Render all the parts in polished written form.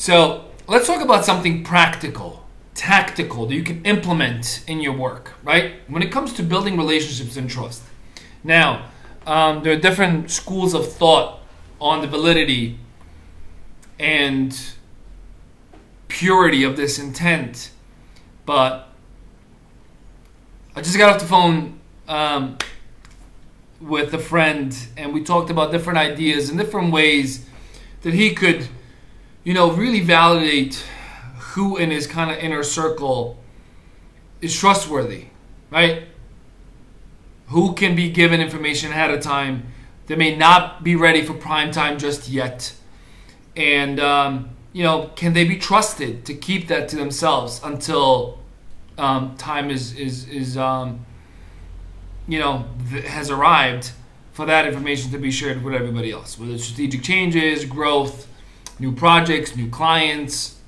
So let's talk about something practical, tactical, that you can implement in your work, right? When it comes to building relationships and trust. Now, there are different schools of thought on the validity and purity of this intent, but I just got off the phone with a friend, and we talked about different ideas and different ways that he could, you know, really validate who in his kind of inner circle is trustworthy, right? Who can be given information ahead of time that may not be ready for prime time just yet, and you know, can they be trusted to keep that to themselves until time is you know, has arrived for that information to be shared with everybody else, whether it's strategic changes, growth, new projects, new clients,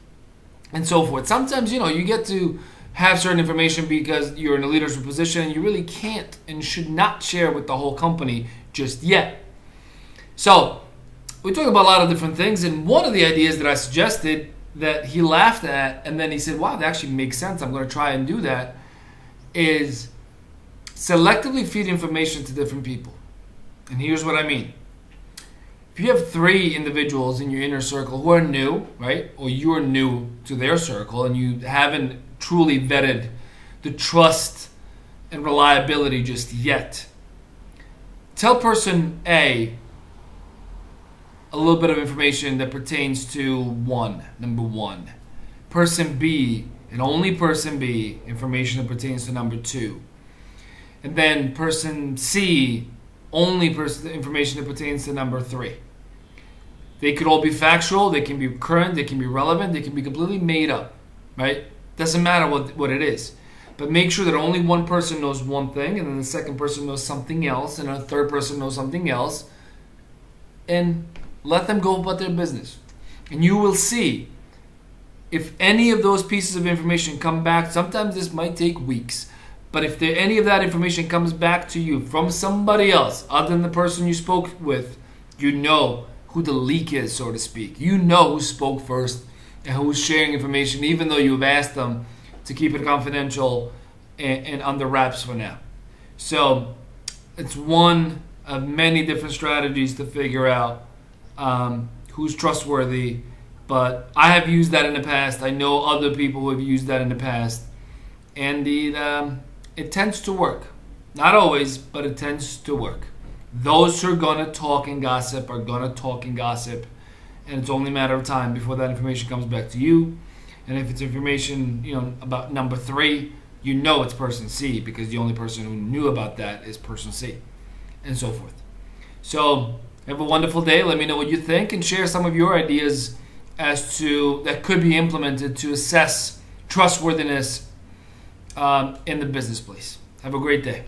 and so forth. Sometimes, you know, you get to have certain information because you're in a leadership position and you really can't and should not share with the whole company just yet. So we talk about a lot of different things, and one of the ideas that I suggested that he laughed at, and then he said, wow, that actually makes sense, I'm going to try and do that, is selectively feed information to different people. And here's what I mean. If you have 3 individuals in your inner circle who are new, right, or you're new to their circle and you haven't truly vetted the trust and reliability just yet, tell person A little bit of information that pertains to number one. Person B, and only person B, information that pertains to number 2. And then person C, only information that pertains to number 3. They could all be factual, they can be current, they can be relevant, they can be completely made up, right? Doesn't matter what it is. But make sure that only one person knows one thing, and then the second person knows something else, and a third person knows something else, and let them go about their business. And you will see if any of those pieces of information come back. Sometimes this might take weeks, but if any of that information comes back to you from somebody else other than the person you spoke with, you know who the leak is, so to speak. You know who spoke first and who's sharing information, even though you've asked them to keep it confidential and under wraps for now. So it's one of many different strategies to figure out who's trustworthy, but I have used that in the past. I know other people have used that in the past, and it tends to work. Not always, but it tends to work. Those who are gonna talk and gossip are gonna talk and gossip, and it's only a matter of time before that information comes back to you. And if it's information, you know, about number 3, you know it's person C, because the only person who knew about that is person C, and so forth. So have a wonderful day. Let me know what you think, and share some of your ideas as to that could be implemented to assess trustworthiness in the business place. Have a great day.